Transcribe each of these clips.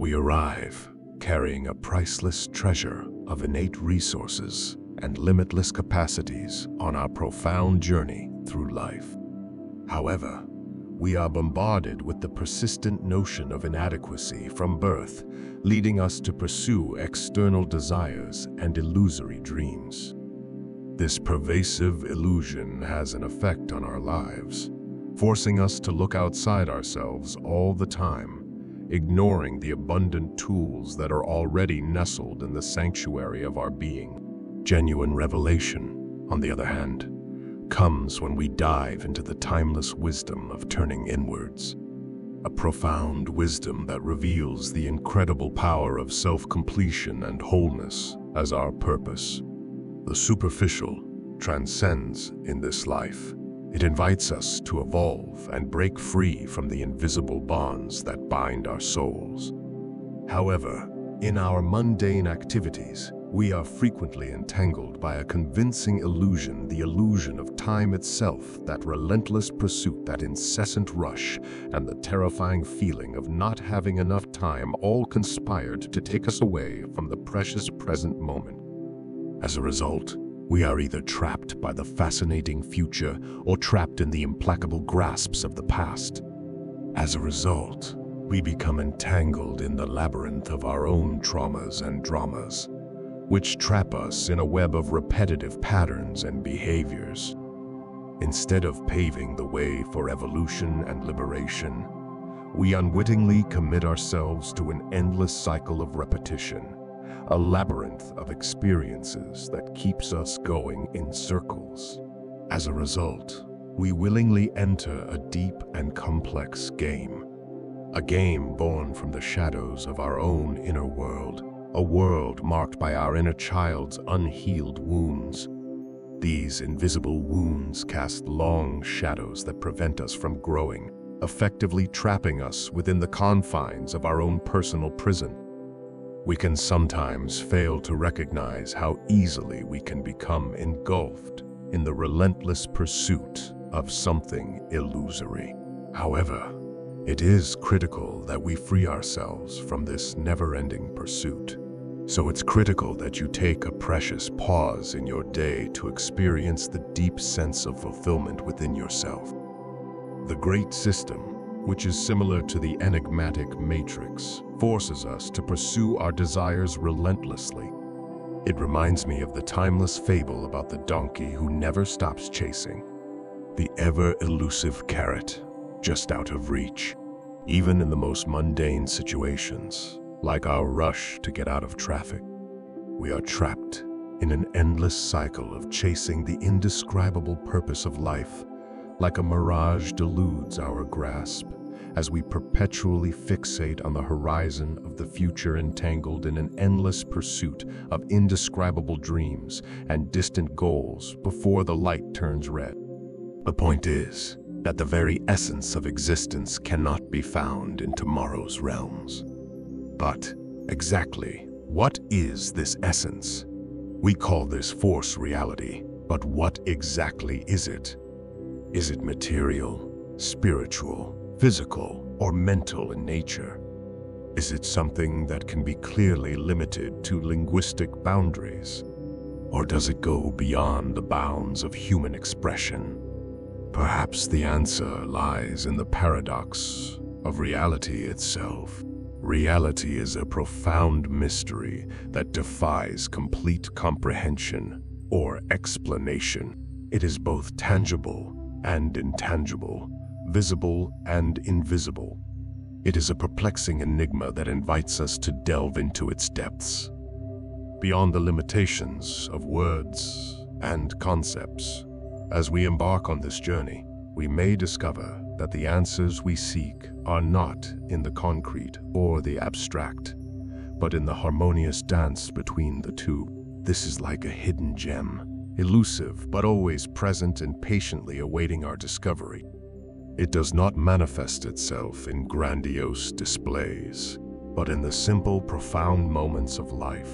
We arrive, carrying a priceless treasure of innate resources and limitless capacities on our profound journey through life. However, we are bombarded with the persistent notion of inadequacy from birth, leading us to pursue external desires and illusory dreams. This pervasive illusion has an effect on our lives, forcing us to look outside ourselves all the time, ignoring the abundant tools that are already nestled in the sanctuary of our being. Genuine revelation, on the other hand, comes when we dive into the timeless wisdom of turning inwards, a profound wisdom that reveals the incredible power of self-completion and wholeness as our purpose. The superficial transcends in this life. It invites us to evolve and break free from the invisible bonds that bind our souls. However, in our mundane activities, we are frequently entangled by a convincing illusion, the illusion of time itself, that relentless pursuit, that incessant rush, and the terrifying feeling of not having enough time all conspired to take us away from the precious present moment. As a result, we are either trapped by the fascinating future or trapped in the implacable grasps of the past. As a result, we become entangled in the labyrinth of our own traumas and dramas, which trap us in a web of repetitive patterns and behaviors. Instead of paving the way for evolution and liberation, we unwittingly commit ourselves to an endless cycle of repetition, a labyrinth of experiences that keeps us going in circles. As a result, we willingly enter a deep and complex game, a game born from the shadows of our own inner world, a world marked by our inner child's unhealed wounds. These invisible wounds cast long shadows that prevent us from growing, effectively trapping us within the confines of our own personal prison. We can sometimes fail to recognize how easily we can become engulfed in the relentless pursuit of something illusory. However, it is critical that we free ourselves from this never-ending pursuit. So it's critical that you take a precious pause in your day to experience the deep sense of fulfillment within yourself. The great system, which is similar to the enigmatic matrix, forces us to pursue our desires relentlessly. It reminds me of the timeless fable about the donkey who never stops chasing, the ever-elusive carrot, just out of reach, even in the most mundane situations, like our rush to get out of traffic. We are trapped in an endless cycle of chasing the indescribable purpose of life, like a mirage deludes our grasp, as we perpetually fixate on the horizon of the future, entangled in an endless pursuit of indescribable dreams and distant goals before the light turns red. The point is that the very essence of existence cannot be found in tomorrow's realms. But exactly what is this essence? We call this force reality, but what exactly is it? Is it material, spiritual, physical, or mental in nature? Is it something that can be clearly limited to linguistic boundaries? Or does it go beyond the bounds of human expression? Perhaps the answer lies in the paradox of reality itself. Reality is a profound mystery that defies complete comprehension or explanation. It is both tangible and intangible, visible and invisible. It is a perplexing enigma that invites us to delve into its depths. Beyond the limitations of words and concepts, as we embark on this journey, we may discover that the answers we seek are not in the concrete or the abstract, but in the harmonious dance between the two. This is like a hidden gem, elusive but always present and patiently awaiting our discovery. It does not manifest itself in grandiose displays, but in the simple, profound moments of life,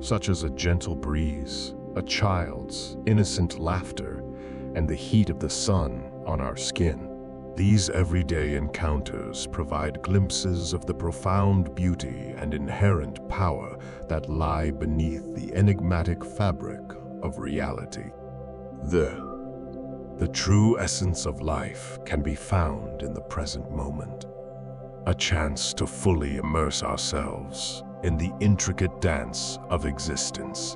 such as a gentle breeze, a child's innocent laughter, and the heat of the sun on our skin. These everyday encounters provide glimpses of the profound beauty and inherent power that lie beneath the enigmatic fabric of reality. The true essence of life can be found in the present moment, a chance to fully immerse ourselves in the intricate dance of existence.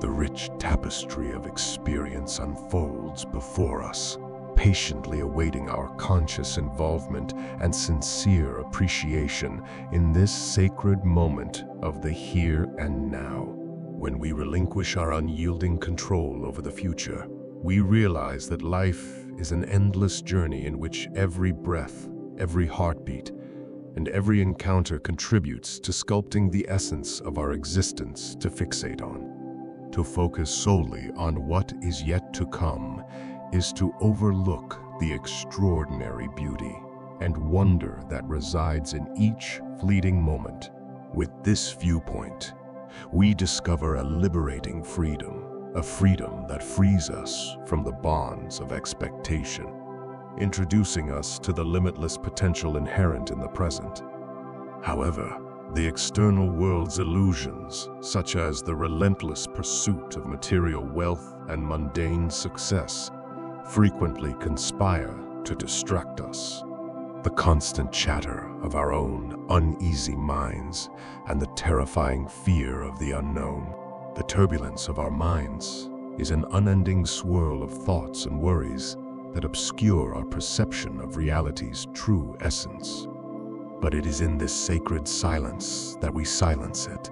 The rich tapestry of experience unfolds before us, patiently awaiting our conscious involvement and sincere appreciation in this sacred moment of the here and now. When we relinquish our unyielding control over the future, we realize that life is an endless journey in which every breath, every heartbeat, and every encounter contributes to sculpting the essence of our existence to fixate on. To focus solely on what is yet to come is to overlook the extraordinary beauty and wonder that resides in each fleeting moment. With this viewpoint, we discover a liberating freedom, a freedom that frees us from the bonds of expectation, introducing us to the limitless potential inherent in the present. However, the external world's illusions, such as the relentless pursuit of material wealth and mundane success, frequently conspire to distract us. The constant chatter of our own uneasy minds and the terrifying fear of the unknown. The turbulence of our minds is an unending swirl of thoughts and worries that obscure our perception of reality's true essence. But it is in this sacred silence that we silence it.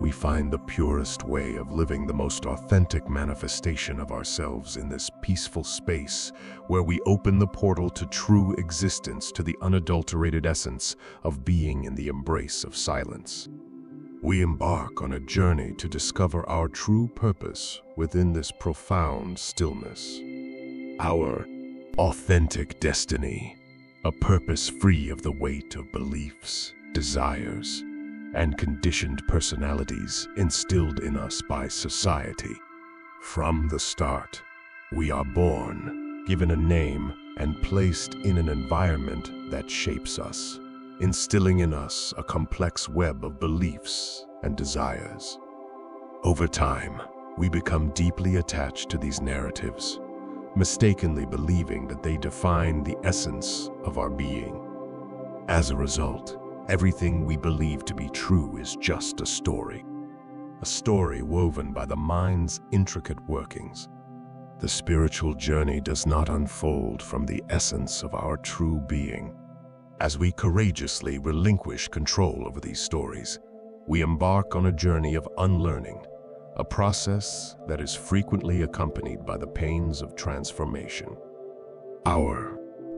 We find the purest way of living, the most authentic manifestation of ourselves in this peaceful space where we open the portal to true existence, to the unadulterated essence of being in the embrace of silence. We embark on a journey to discover our true purpose within this profound stillness. Our authentic destiny. A purpose free of the weight of beliefs, desires, and conditioned personalities instilled in us by society. From the start, we are born, given a name, and placed in an environment that shapes us, instilling in us a complex web of beliefs and desires. Over time, we become deeply attached to these narratives, mistakenly believing that they define the essence of our being. As a result, everything we believe to be true is just a story woven by the mind's intricate workings. The spiritual journey does not unfold from the essence of our true being. As we courageously relinquish control over these stories, we embark on a journey of unlearning, a process that is frequently accompanied by the pains of transformation.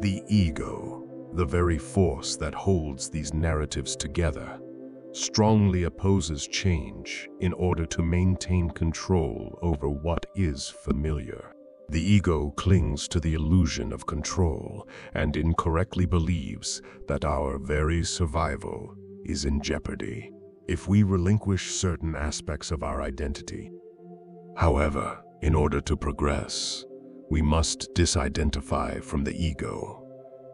The ego, the very force that holds these narratives together, strongly opposes change in order to maintain control over what is familiar. The ego clings to the illusion of control and incorrectly believes that our very survival is in jeopardy if we relinquish certain aspects of our identity. However, in order to progress, we must disidentify from the ego,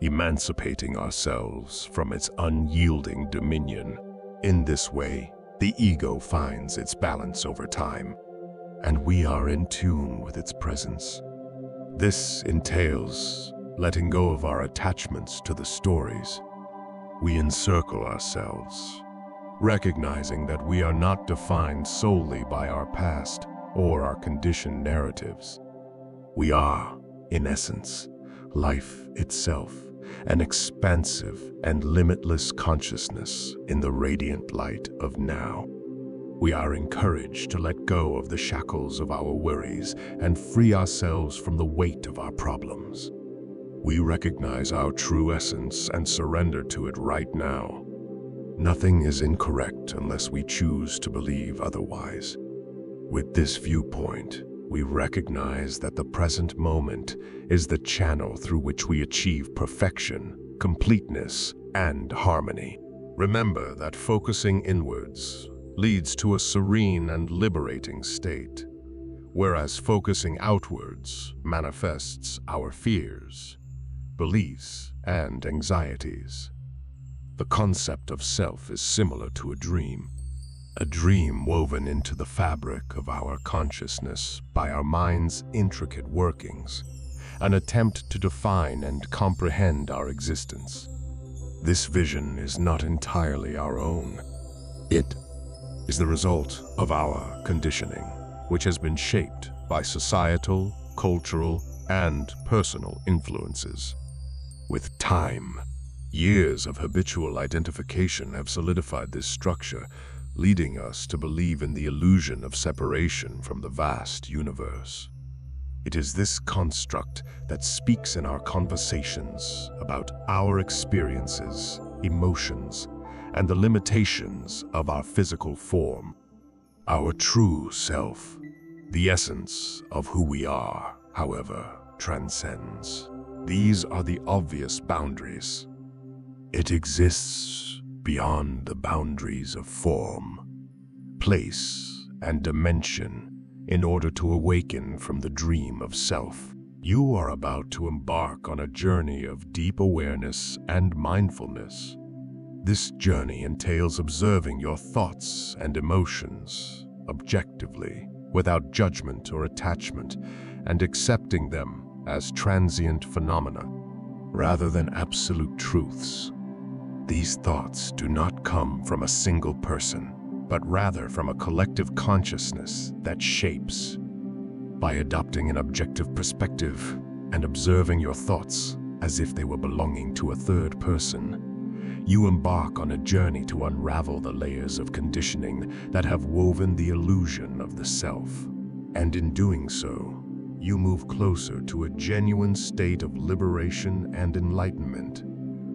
emancipating ourselves from its unyielding dominion. In this way, the ego finds its balance over time, and we are in tune with its presence. This entails letting go of our attachments to the stories. We encircle ourselves, recognizing that we are not defined solely by our past or our conditioned narratives. We are, in essence, life itself, an expansive and limitless consciousness in the radiant light of now. We are encouraged to let go of the shackles of our worries and free ourselves from the weight of our problems. We recognize our true essence and surrender to it right now. Nothing is incorrect unless we choose to believe otherwise. With this viewpoint, we recognize that the present moment is the channel through which we achieve perfection, completeness, and harmony. Remember that focusing inwards leads to a serene and liberating state, whereas focusing outwards manifests our fears, beliefs, and anxieties. The concept of self is similar to a dream woven into the fabric of our consciousness by our mind's intricate workings, an attempt to define and comprehend our existence. This vision is not entirely our own. It is the result of our conditioning, which has been shaped by societal, cultural, and personal influences. With time, years of habitual identification have solidified this structure, leading us to believe in the illusion of separation from the vast universe. It is this construct that speaks in our conversations about our experiences, emotions, and the limitations of our physical form. Our true self, the essence of who we are, however, transcends. These are the obvious boundaries. It exists beyond the boundaries of form, place, and dimension in order to awaken from the dream of self. You are about to embark on a journey of deep awareness and mindfulness. This journey entails observing your thoughts and emotions objectively, without judgment or attachment, and accepting them as transient phenomena, rather than absolute truths. These thoughts do not come from a single person, but rather from a collective consciousness that shapes. By adopting an objective perspective and observing your thoughts as if they were belonging to a third person, you embark on a journey to unravel the layers of conditioning that have woven the illusion of the self. And in doing so, you move closer to a genuine state of liberation and enlightenment,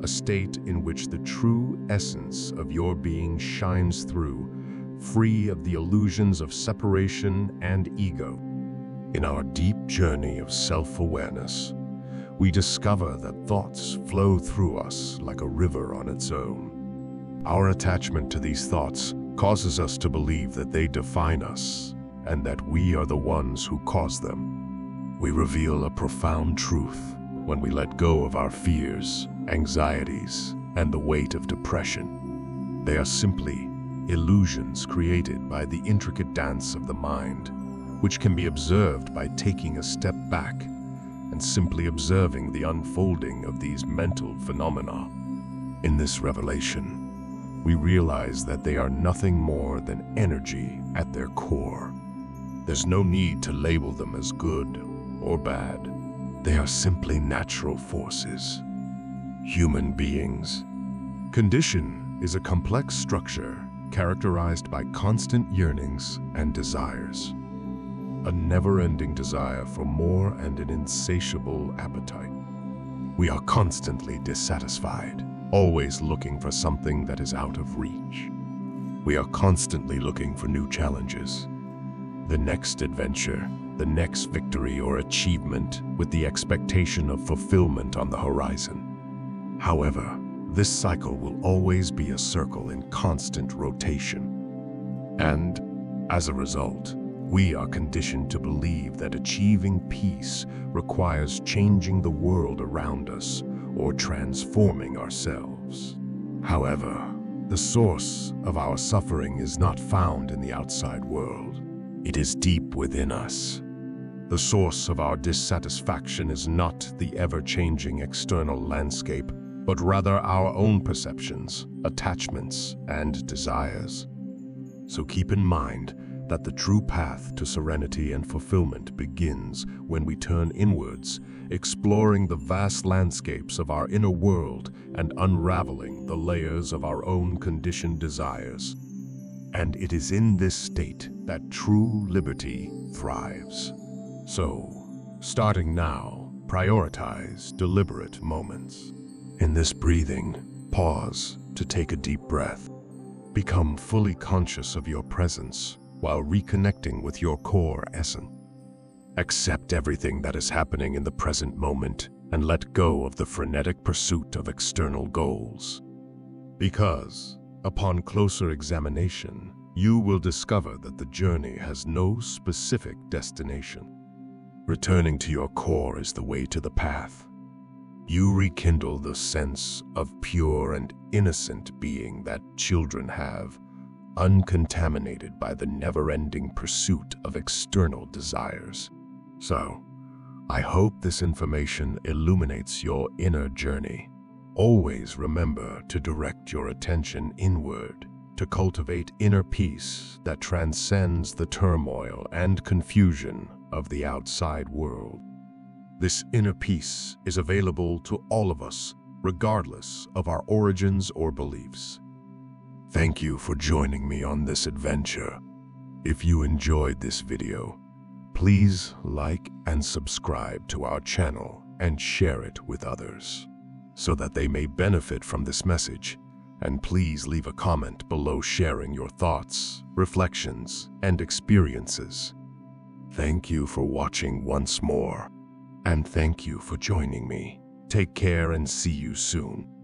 a state in which the true essence of your being shines through, free of the illusions of separation and ego. In our deep journey of self-awareness, we discover that thoughts flow through us like a river on its own. Our attachment to these thoughts causes us to believe that they define us and that we are the ones who cause them. We reveal a profound truth when we let go of our fears, anxieties, and the weight of depression. They are simply illusions created by the intricate dance of the mind, which can be observed by taking a step back and simply observing the unfolding of these mental phenomena. In this revelation, we realize that they are nothing more than energy at their core. There's no need to label them as good or bad. They are simply natural forces. Human beings. Condition is a complex structure characterized by constant yearnings and desires. A never-ending desire for more and an insatiable appetite. We are constantly dissatisfied, always looking for something that is out of reach. We are constantly looking for new challenges, the next adventure, the next victory or achievement, with the expectation of fulfillment on the horizon. However, this cycle will always be a circle in constant rotation. And, as a result, we are conditioned to believe that achieving peace requires changing the world around us or transforming ourselves. However, the source of our suffering is not found in the outside world. It is deep within us. The source of our dissatisfaction is not the ever-changing external landscape, but rather our own perceptions, attachments, and desires. So keep in mind that the true path to serenity and fulfillment begins when we turn inwards, exploring the vast landscapes of our inner world and unraveling the layers of our own conditioned desires. And it is in this state that true liberty thrives. So, starting now, prioritize deliberate moments. In this breathing, pause to take a deep breath. Become fully conscious of your presence while reconnecting with your core essence. Accept everything that is happening in the present moment and let go of the frenetic pursuit of external goals. Because, upon closer examination, you will discover that the journey has no specific destination. Returning to your core is the way to the path. You rekindle the sense of pure and innocent being that children have, uncontaminated by the never-ending pursuit of external desires. So, I hope this information illuminates your inner journey. Always remember to direct your attention inward, to cultivate inner peace that transcends the turmoil and confusion of the outside world. This inner peace is available to all of us, regardless of our origins or beliefs. Thank you for joining me on this adventure. If you enjoyed this video, please like and subscribe to our channel and share it with others so that they may benefit from this message. And please leave a comment below sharing your thoughts, reflections, and experiences. Thank you for watching once more, and thank you for joining me. Take care and see you soon.